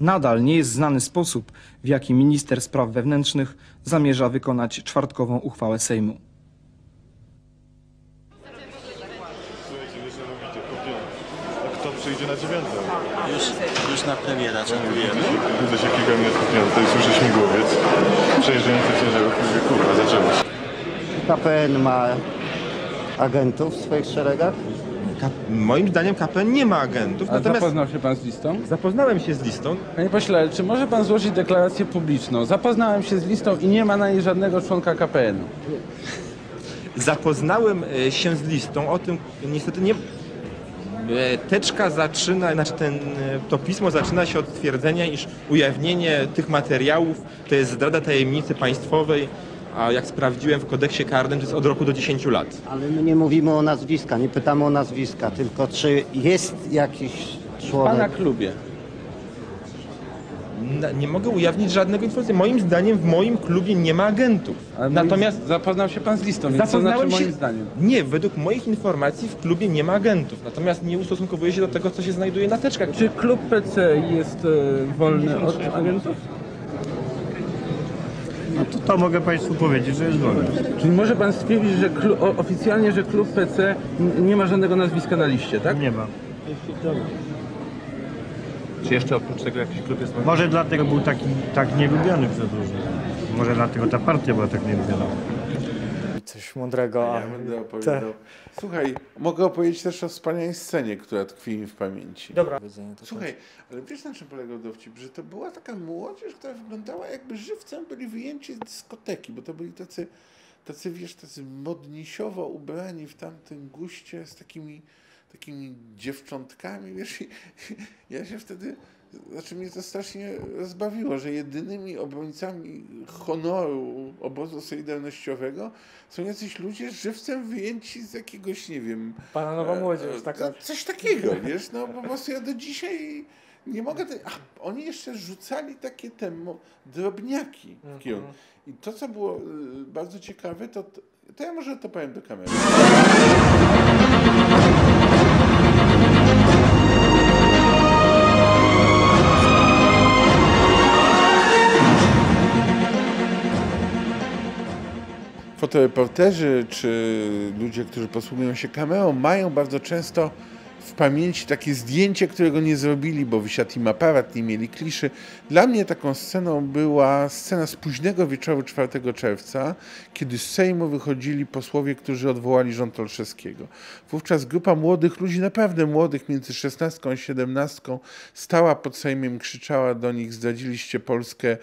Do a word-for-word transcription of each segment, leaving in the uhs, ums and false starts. Nadal nie jest znany sposób, w jaki minister spraw wewnętrznych zamierza wykonać czwartkową uchwałę Sejmu. Kto przyjdzie na dziewiątą? Już, już na premiera czekujemy. Widzę się kilka minut po piątej, słyszę śmigłowiec. Przejeżdżający ciężarów, mówię, kurwa, zaczęło się. K P N ma agentów w swoich szeregach? K moim zdaniem K P N nie ma agentów. Ale natomiast... Zapoznał się pan z listą? Zapoznałem się z listą. Panie pośle, czy może pan złożyć deklarację publiczną? Zapoznałem się z listą i nie ma na niej żadnego członka K P N-u. Zapoznałem się z listą, o tym niestety nie... Teczka zaczyna, znaczy ten, to pismo zaczyna się od twierdzenia, iż ujawnienie tych materiałów to jest zdrada tajemnicy państwowej, a jak sprawdziłem w kodeksie karnym, to jest od roku do dziesięciu lat. Ale my nie mówimy o nazwiska, nie pytamy o nazwiska, tylko czy jest jakiś człowiek... Pana klubie. Na, nie mogę ujawnić żadnego informacji. Moim zdaniem w moim klubie nie ma agentów. Ale natomiast moim... zapoznał się pan z listą, więc co znaczy moim się... zdaniem? Nie, według moich informacji w klubie nie ma agentów. Natomiast nie ustosunkowuje się do tego, co się znajduje na teczkach. Czy klub P C jest e, wolny od agentów? No to, to mogę państwu powiedzieć, że jest wolny. Czyli może pan stwierdzić, że klub, oficjalnie, że klub P C nie ma żadnego nazwiska na liście, tak? Nie ma. Czy jeszcze oprócz tego jakiś klub jest... Może dlatego był taki tak nielubiany przez różnych. Może dlatego ta partia była tak nielubiana. Coś mądrego. A ja będę opowiadał. Te... Słuchaj, mogę opowiedzieć też o wspaniałej scenie, która tkwi mi w pamięci. Dobra. Słuchaj, ale wiesz, na czym polegał dowcip? Że to była taka młodzież, która wyglądała jakby żywcem byli wyjęci z dyskoteki, bo to byli tacy, tacy wiesz, tacy modnisiowo ubrani w tamtym guście z takimi... takimi dziewczątkami, wiesz, i ja się wtedy, znaczy mnie to strasznie rozbawiło, że jedynymi obrońcami honoru obozu solidarnościowego są jacyś ludzie żywcem wyjęci z jakiegoś, nie wiem... Pana nowa młodzież, taka... Coś takiego, wiesz, no po prostu ja do dzisiaj nie mogę... Te... Ach, oni jeszcze rzucali takie temu drobniaki w kierunku. I to, co było bardzo ciekawe, to... To ja może to powiem do kamery. Fotoreporterzy czy ludzie, którzy posługują się kamerą, mają bardzo często w pamięci takie zdjęcie, którego nie zrobili, bo wysiadł im aparat, nie mieli kliszy. Dla mnie taką sceną była scena z późnego wieczoru czwartego czerwca, kiedy z Sejmu wychodzili posłowie, którzy odwołali rząd Olszewskiego. Wówczas grupa młodych ludzi, naprawdę młodych, między szesnastką a siedemnastką, stała pod Sejmem, krzyczała do nich: zdradziliście Polskę,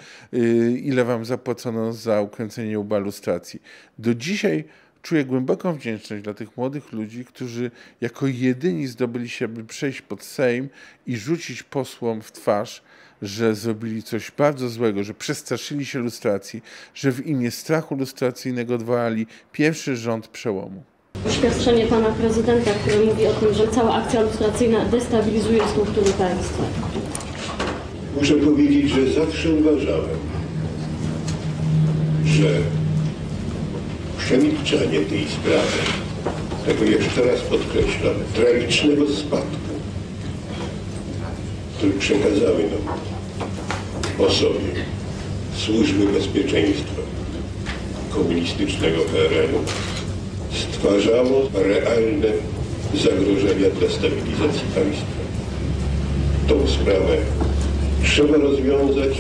ile wam zapłacono za ukręcenie łba lustracji. Do dzisiaj czuję głęboką wdzięczność dla tych młodych ludzi, którzy jako jedyni zdobyli się, by przejść pod Sejm i rzucić posłom w twarz, że zrobili coś bardzo złego, że przestraszyli się lustracji, że w imię strachu lustracyjnego odwołali pierwszy rząd przełomu. Oświadczenie pana prezydenta, który mówi o tym, że cała akcja lustracyjna destabilizuje struktury państwa. Muszę powiedzieć, że zawsze uważałem, że przemilczanie tej sprawy, tego jeszcze raz podkreślam, tragicznego spadku, który przekazały nam o sobie służby bezpieczeństwa komunistycznego P R L-u, stwarzało realne zagrożenia dla stabilizacji państwa. Tą sprawę trzeba rozwiązać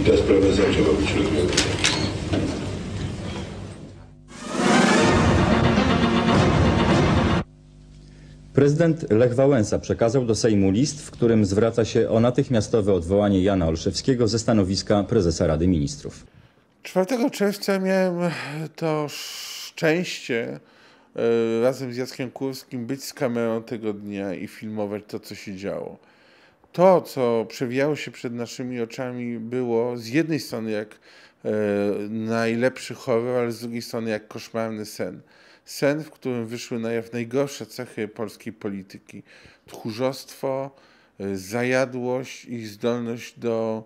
i ta sprawa zaczęła być rozwiązana. Prezydent Lech Wałęsa przekazał do Sejmu list, w którym zwraca się o natychmiastowe odwołanie Jana Olszewskiego ze stanowiska prezesa Rady Ministrów. czwartego czerwca miałem to szczęście razem z Jackiem Kurskim być z kamerą tego dnia i filmować to, co się działo. To, co przewijało się przed naszymi oczami, było z jednej strony jak najlepszy horror, ale z drugiej strony jak koszmarny sen. Sen, w którym wyszły na jaw najgorsze cechy polskiej polityki. Tchórzostwo, zajadłość i zdolność do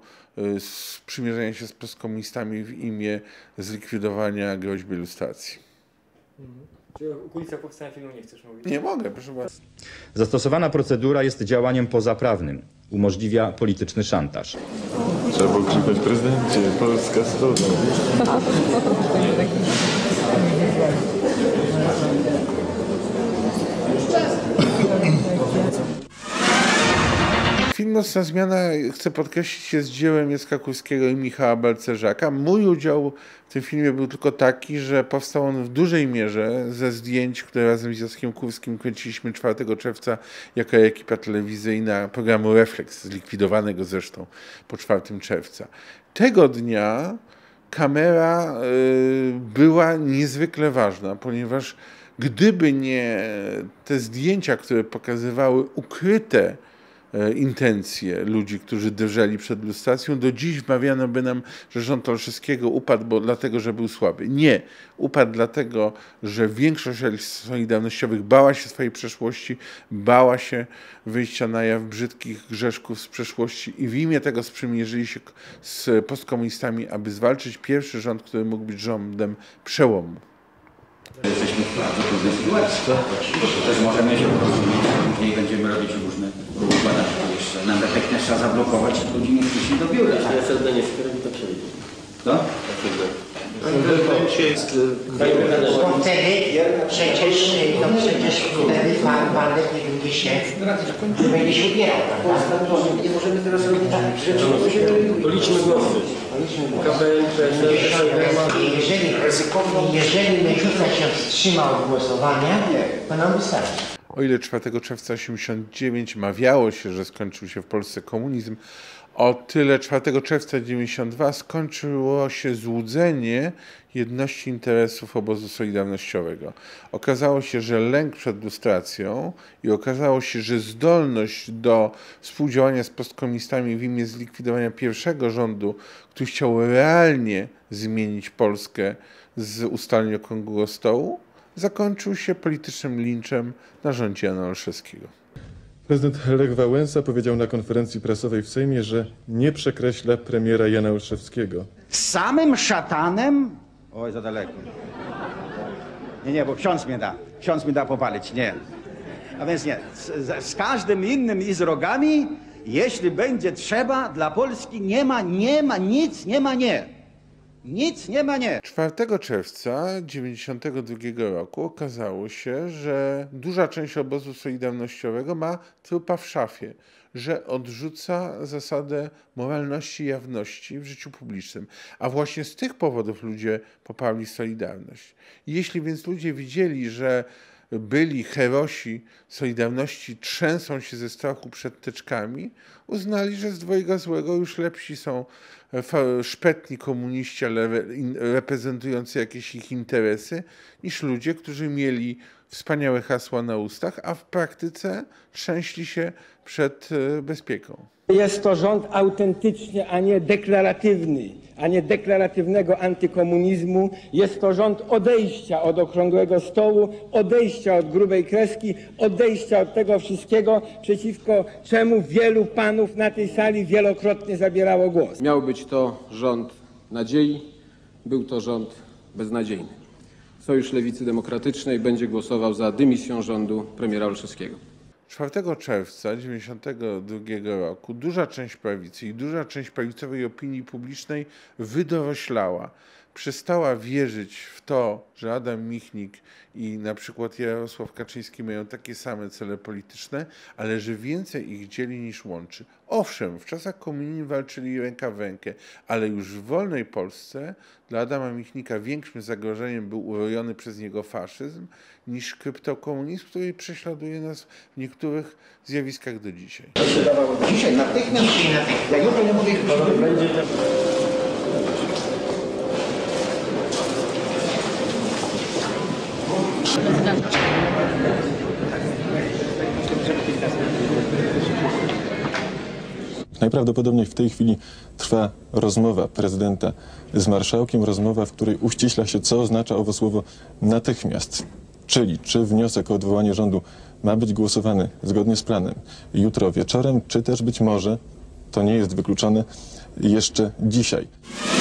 sprzymierzenia się z postkomunistami w imię zlikwidowania groźby lustracji. Czyli o kulisach powstania filmu nie chcesz mówić? Nie mogę, proszę bardzo. Zastosowana procedura jest działaniem pozaprawnym. umożliwia polityczny szantaż. Trzeba było krzyknąć: prezydencie, Polska strona. Film Nocna Zmiana, chcę podkreślić, jest dziełem Jacka Kurskiego i Michała Balcerzaka. Mój udział w tym filmie był tylko taki, że powstał on w dużej mierze ze zdjęć, które razem z Jackiem Kurskim kręciliśmy czwartego czerwca jako ekipa telewizyjna programu Reflex, zlikwidowanego zresztą po czwartego czerwca. Tego dnia kamera była niezwykle ważna, ponieważ gdyby nie te zdjęcia, które pokazywały ukryte intencje ludzi, którzy drżeli przed lustracją, do dziś wmawiano by nam, że rząd Olszewskiego upadł bo dlatego, że był słaby. Nie. Upadł dlatego, że większość solidarnościowych bała się swojej przeszłości, bała się wyjścia na jaw brzydkich grzeszków z przeszłości i w imię tego sprzymierzyli się z postkomunistami, aby zwalczyć pierwszy rząd, który mógł być rządem przełomu. Jesteśmy w bardzo trudnej sytuacji, to też możemy się porozumieć, a później będziemy robić różne układanki jeszcze. Nam efektę trzeba zablokować, ludzi nie przyjdzie do biura. Jeśli ja sobie zdanie się robi, to przejdzie. Kto? Bo wtedy przecież, no przecież wtedy pan Walek nie lubi się, że będzie się ubierał. Nie możemy teraz robić takich rzeczy, to liczmy głosy. Jeżeli, jeżeli Męczuca się wstrzymał od głosowania, to nam wystarczy. O ile czwartego czerwca tysiąc dziewięćset osiemdziesiątego dziewiątego mawiało się, że skończył się w Polsce komunizm, o tyle czwartego czerwca tysiąc dziewięćset dziewięćdziesiątego drugiego skończyło się złudzenie jedności interesów obozu solidarnościowego. Okazało się, że lęk przed lustracją i okazało się, że zdolność do współdziałania z postkomunistami w imię zlikwidowania pierwszego rządu, który chciał realnie zmienić Polskę z ustaleń okrągłego stołu, zakończył się politycznym linczem na rządzie Jana Olszewskiego. Prezydent Lech Wałęsa powiedział na konferencji prasowej w Sejmie, że nie przekreśla premiera Jana Olszewskiego. Z samym szatanem? Oj, za daleko. Nie, nie, bo ksiądz mnie da. Ksiądz mnie da popalić, nie. A więc nie, z, z każdym innym i z rogami, jeśli będzie trzeba, dla Polski nie ma, nie ma, nic nie ma, nie. Nic nie ma, nie. czwartego czerwca tysiąc dziewięćset dziewięćdziesiątego drugiego roku okazało się, że duża część obozu solidarnościowego ma trupa w szafie, że odrzuca zasadę moralności i jawności w życiu publicznym. A właśnie z tych powodów ludzie poparli Solidarność. Jeśli więc ludzie widzieli, że byli herosi Solidarności trzęsą się ze strachu przed teczkami, uznali, że z dwojga złego już lepsi są szpetni komuniści, ale reprezentujący jakieś ich interesy, niż ludzie, którzy mieli wspaniałe hasła na ustach, a w praktyce trzęśli się przed bezpieką. Jest to rząd autentycznie, a nie deklaratywny, a nie deklaratywnego antykomunizmu. Jest to rząd odejścia od okrągłego stołu, odejścia od grubej kreski, odejścia od tego wszystkiego, przeciwko czemu wielu panów na tej sali wielokrotnie zabierało głos. Miał być to rząd nadziei, był to rząd beznadziejny. Sojusz Lewicy Demokratycznej będzie głosował za dymisją rządu premiera Olszewskiego. czwartego czerwca tysiąc dziewięćset dziewięćdziesiątego drugiego roku duża część prawicy i duża część prawicowej opinii publicznej wydoroślała. Przestała wierzyć w to, że Adam Michnik i na przykład Jarosław Kaczyński mają takie same cele polityczne, ale że więcej ich dzieli niż łączy. Owszem, w czasach komunizmu walczyli ręka w rękę, ale już w wolnej Polsce dla Adama Michnika większym zagrożeniem był urojony przez niego faszyzm niż kryptokomunizm, który prześladuje nas w niektórych zjawiskach do dzisiaj. Dzisiaj natychmiast, natychmiast. Ja jutro nie mogę ich Najprawdopodobniej w tej chwili trwa rozmowa prezydenta z marszałkiem, rozmowa, w której uściśla się, co oznacza owo słowo natychmiast, czyli czy wniosek o odwołanie rządu ma być głosowany zgodnie z planem jutro wieczorem, czy też być może, to nie jest wykluczone, jeszcze dzisiaj.